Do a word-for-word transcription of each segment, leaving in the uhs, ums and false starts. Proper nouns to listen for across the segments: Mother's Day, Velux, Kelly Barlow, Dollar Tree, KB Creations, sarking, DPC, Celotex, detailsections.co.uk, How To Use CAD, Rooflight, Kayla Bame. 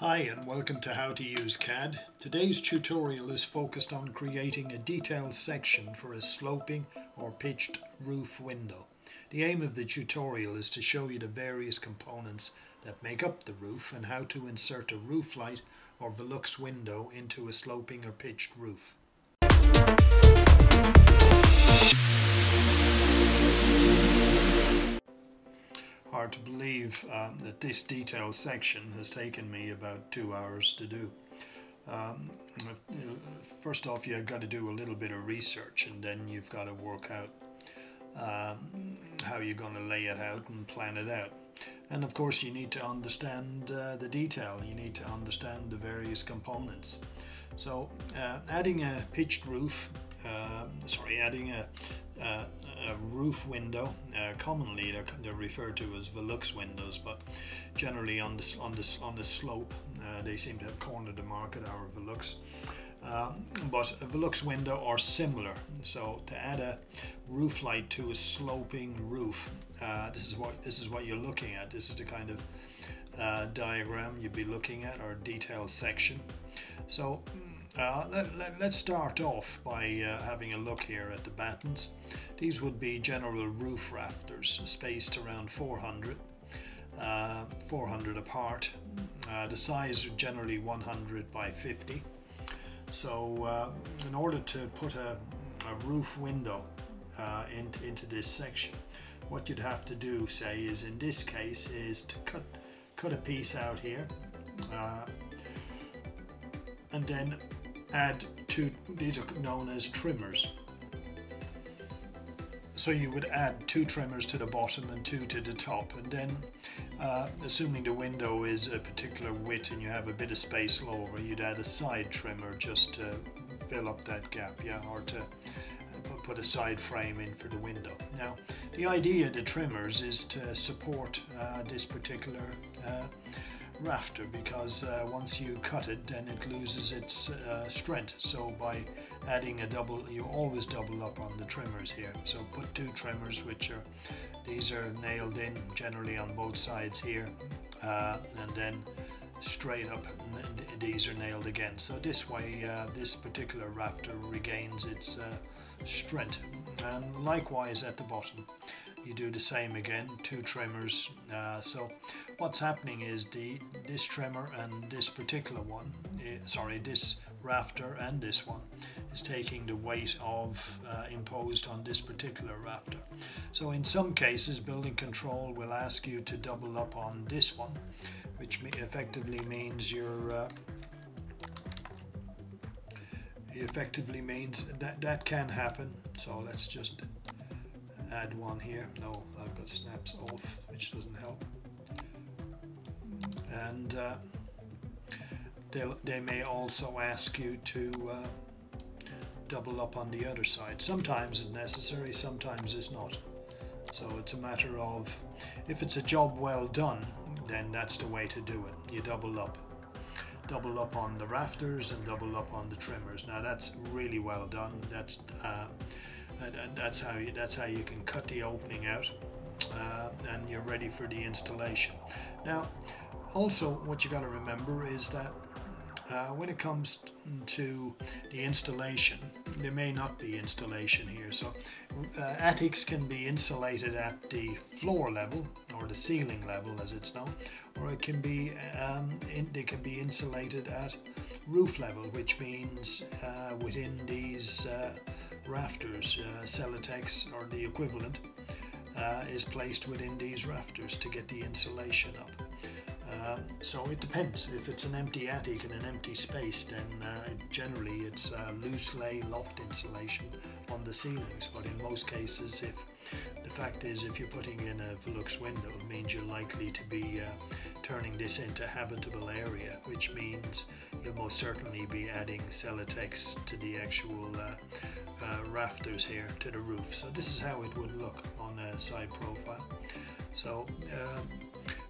Hi and welcome to How to Use C A D. Today's tutorial is focused on creating a detailed section for a sloping or pitched roof window. The aim of the tutorial is to show you the various components that make up the roof and how to insert a roof light or Velux window into a sloping or pitched roof. Hard to believe um, that this detail section has taken me about two hours to do. Um, first off, you've got to do a little bit of research, and then you've got to work out um, how you're going to lay it out and plan it out. And of course you need to understand uh, the detail, you need to understand the various components. So uh, adding a pitched roof, uh, sorry, adding a Uh, a roof window, uh, commonly they're, they're referred to as Velux windows, but generally on the, on the, on the slope uh, they seem to have cornered the market, our Velux. Um, but a Velux window are similar, so to add a roof light to a sloping roof, uh, this is what this is what you're looking at. This is the kind of uh, diagram you'd be looking at, or detail section. So Uh, let, let, let's start off by uh, having a look here at the battens. These would be general roof rafters, spaced around four hundred, four hundred apart. Uh, the size are generally one hundred by fifty. So uh, in order to put a, a roof window uh, in, into this section, what you'd have to do, say, is in this case, is to cut, cut a piece out here uh, and then add two, these are known as trimmers. So you would add two trimmers to the bottom and two to the top, and then uh, assuming the window is a particular width and you have a bit of space lower, you'd add a side trimmer just to fill up that gap, yeah, or to put a side frame in for the window. Now the idea of the trimmers is to support uh, this particular uh, rafter, because uh, once you cut it, then it loses its uh, strength. So by adding a double, you always double up on the trimmers here. So put two trimmers, which are, these are nailed in generally on both sides here, uh, and then straight up, and these are nailed again. So this way uh, this particular rafter regains its uh, strength. And likewise at the bottom you do the same again, two trimmers. Uh, so what's happening is the this trimmer and this particular one, uh, sorry, this rafter and this one is taking the weight of uh, imposed on this particular rafter. So in some cases building control will ask you to double up on this one, which effectively means you're uh, effectively means that that can happen. So let's just add one here. No, I've got snaps off, which doesn't help. And uh, they may also ask you to uh, double up on the other side. Sometimes it's necessary, sometimes it's not. So it's a matter of, if it's a job well done, then that's the way to do it. You double up. Double up on the rafters and double up on the trimmers. Now that's really well done. That's uh, and that's how you, that's how you can cut the opening out, uh, and you're ready for the installation. Now, also what you got to remember is that uh, when it comes to the installation, there may not be installation here. So uh, attics can be insulated at the floor level, or the ceiling level as it's known, or it can be um, in, they can be insulated at roof level, which means uh, within these uh, rafters, uh, Celotex or the equivalent uh, is placed within these rafters to get the insulation up. Uh, so it depends. If it's an empty attic and an empty space, then uh, generally it's uh, loose lay loft insulation on the ceilings, but in most cases, if the fact is if you're putting in a Velux window, it means you're likely to be uh, turning this into habitable area, which means you'll most certainly be adding Celotex to the actual uh, uh, rafters here, to the roof. So this is how it would look on a side profile. So um,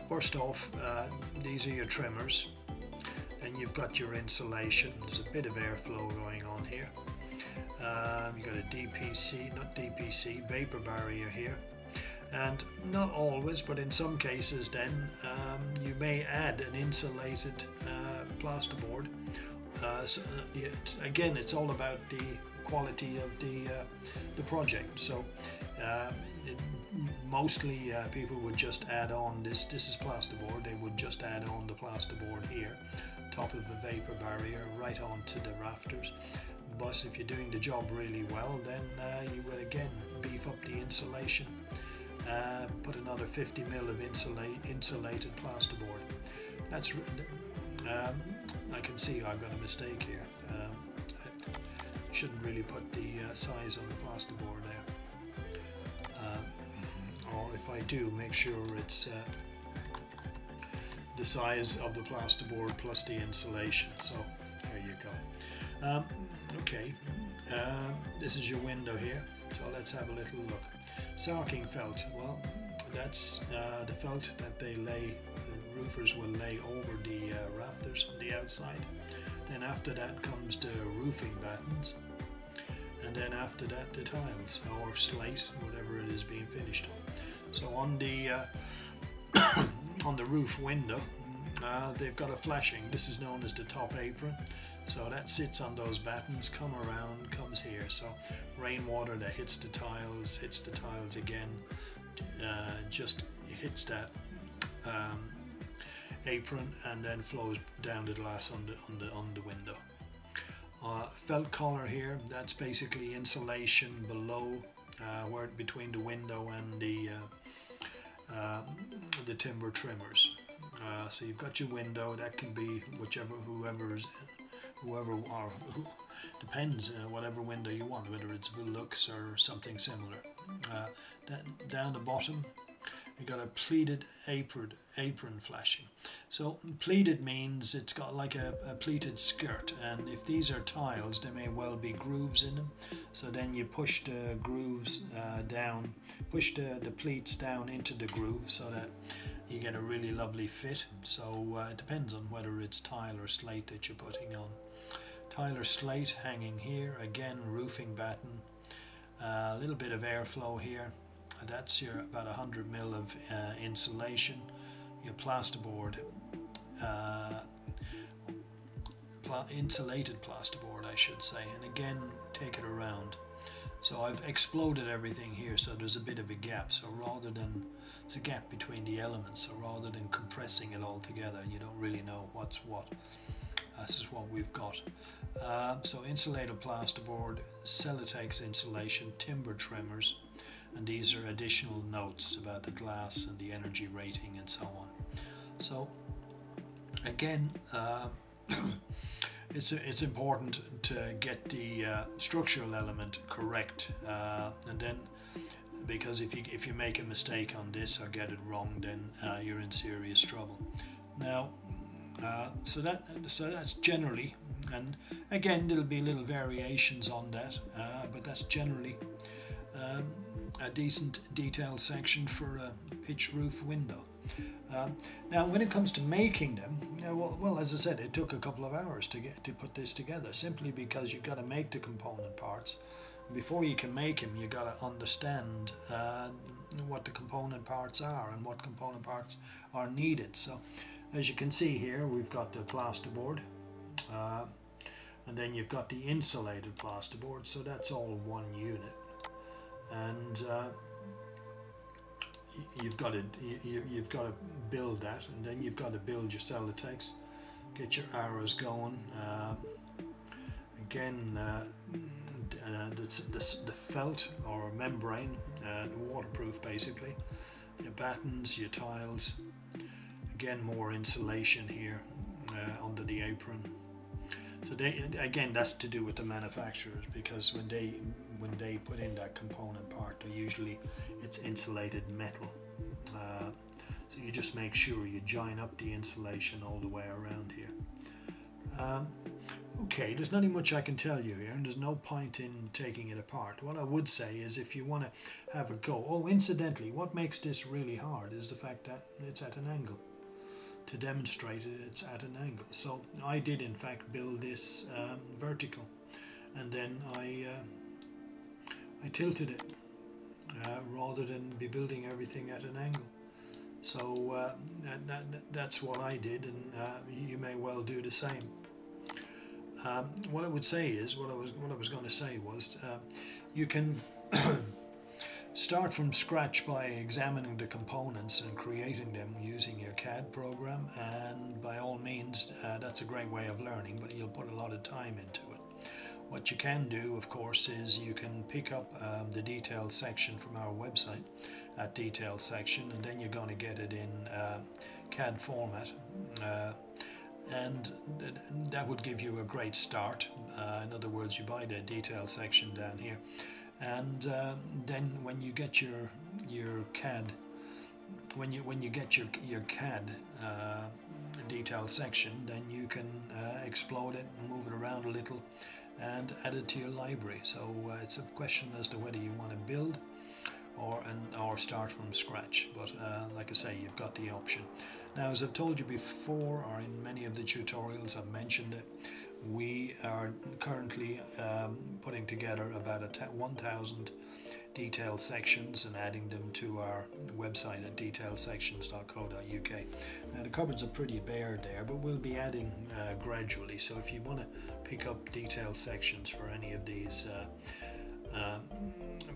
first off, uh, these are your trimmers, and you've got your insulation. There's a bit of airflow going on here. Um, you've got a D P C, not D P C, vapor barrier here, And not always, but in some cases then, um, you may add an insulated uh, plasterboard. Uh, so it, again, it's all about the quality of the, uh, the project. So uh, it, mostly uh, people would just add on this, this is plasterboard, they would just add on the plasterboard here, top of the vapor barrier, right onto the rafters. But if you're doing the job really well, then uh, you will again beef up the insulation. Uh, put another fifty mil of insulate, insulated plasterboard. That's um, I can see I've got a mistake here. Um, I shouldn't really put the uh, size on the plasterboard there. Um, or if I do, make sure it's uh, the size of the plasterboard plus the insulation. So there you go. Um, okay, uh, this is your window here. So let's have a little look. Sarking felt, well, that's uh, the felt that they lay, the roofers will lay over the uh, rafters on the outside. Then after that comes the roofing battens, and then after that the tiles or slate, whatever it is being finished on. So on the uh, on the roof window, uh, they've got a flashing. This is known as the top apron. So that sits on those battens, come around, comes here. So rainwater that hits the tiles, hits the tiles again, uh, just hits that um, apron and then flows down the glass on the, on the, on the window. Uh, felt collar here, that's basically insulation below, uh, where between the window and the, uh, uh, the timber trimmers. Uh, so you've got your window, that can be whichever, whoever's whoever or who, depends uh, whatever window you want, whether it's Velux or something similar. Uh, down the bottom you've got a pleated apron, apron flashing. So pleated means it's got like a, a pleated skirt, and if these are tiles there may well be grooves in them, so then you push the grooves uh, down, push the, the pleats down into the groove so that you get a really lovely fit. So uh, it depends on whether it's tile or slate that you're putting on. Tile or slate hanging here, again roofing batten, a uh, little bit of airflow here. That's your about one hundred mil of uh, insulation. Your plasterboard, uh, pla insulated plasterboard I should say, and again take it around. So I've exploded everything here, so there's a bit of a gap. So rather than, it's a gap between the elements, so rather than compressing it all together, you don't really know what's what. This is what we've got. Uh, so insulated plasterboard, Celotex insulation, timber trimmers, and these are additional notes about the glass and the energy rating and so on. So again, uh, It's, it's important to get the uh, structural element correct, uh, and then because if you, if you make a mistake on this or get it wrong, then uh, you're in serious trouble. Now uh, so, that, so that's generally, and again there'll be little variations on that, uh, but that's generally um, a decent detail section for a pitch roof window. Um, now when it comes to making them, you know, well, well as I said, it took a couple of hours to get to put this together, simply because you've got to make the component parts. Before you can make them, you've got to understand uh, what the component parts are and what component parts are needed. So as you can see here, we've got the plasterboard, uh, and then you've got the insulated plasterboard, so that's all one unit. And uh, You've got to you, you've got to build that, and then you've got to build your Celotex, get your arrows going. Uh, again, uh, uh, the, the, the felt or membrane, uh, waterproof basically. Your battens, your tiles. Again, more insulation here uh, under the apron. So they, again, that's to do with the manufacturers, because when they when they put in that component part, they usually it's insulated metal. Uh, so you just make sure you join up the insulation all the way around here. Um, okay, there's nothing much I can tell you here, and there's no point in taking it apart. What I would say is, if you want to have a go, oh, incidentally, what makes this really hard is the fact that it's at an angle. To demonstrate it, it's at an angle. So I did in fact build this um, vertical, and then I uh, I tilted it uh, rather than be building everything at an angle. So uh, that, that, that's what I did, and uh, you may well do the same. Um, what I would say is, what I was what I was going to say was, uh, you can start from scratch by examining the components and creating them using your C A D program, and by all means uh, that's a great way of learning, but you'll put a lot of time into it. What you can do, of course, is you can pick up um, the details section from our website at details section, and then you're going to get it in uh, C A D format, uh, and th that would give you a great start. Uh, in other words, you buy the details section down here, and uh, then when you get your your C A D, when you when you get your your C A D uh, detail section, then you can uh, explode it and move it around a little and add it to your library. So uh, it's a question as to whether you want to build or and or start from scratch, but uh, like I say, you've got the option. Now, as I've told you before, or in many of the tutorials I've mentioned it, we are currently um, putting together about a one thousand detail sections and adding them to our website at detail sections dot co dot U K. Now, the cupboards are pretty bare there, but we'll be adding uh, gradually, so if you want to pick up detail sections for any of these uh, uh,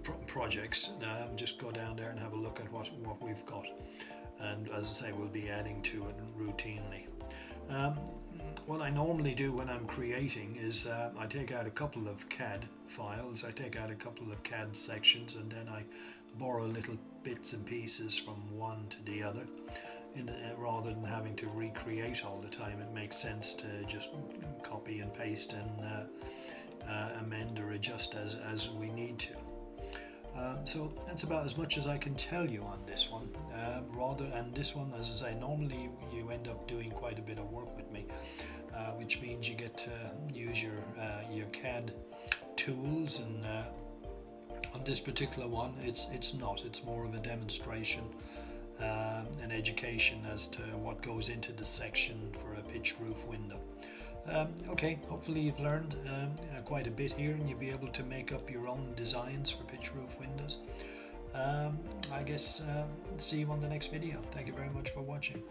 pro projects, uh, just go down there and have a look at what, what we've got, and as I say, we'll be adding to it routinely. Um, What I normally do when I'm creating is uh, I take out a couple of C A D files, I take out a couple of C A D sections, and then I borrow little bits and pieces from one to the other. And uh, rather than having to recreate all the time, it makes sense to just copy and paste and uh, uh, amend or adjust as, as we need to. Um, so that's about as much as I can tell you on this one. Uh, rather, and this one, as I say, normally you end up doing quite a bit of work with me, uh, which means you get to use your uh, your C A D tools. And uh, on this particular one, it's it's not. It's more of a demonstration, uh, an education as to what goes into the section for a pitched roof window. Um, okay, hopefully you've learned um, quite a bit here, and you'll be able to make up your own designs for pitched roof windows. Um, I guess um, see you on the next video. Thank you very much for watching.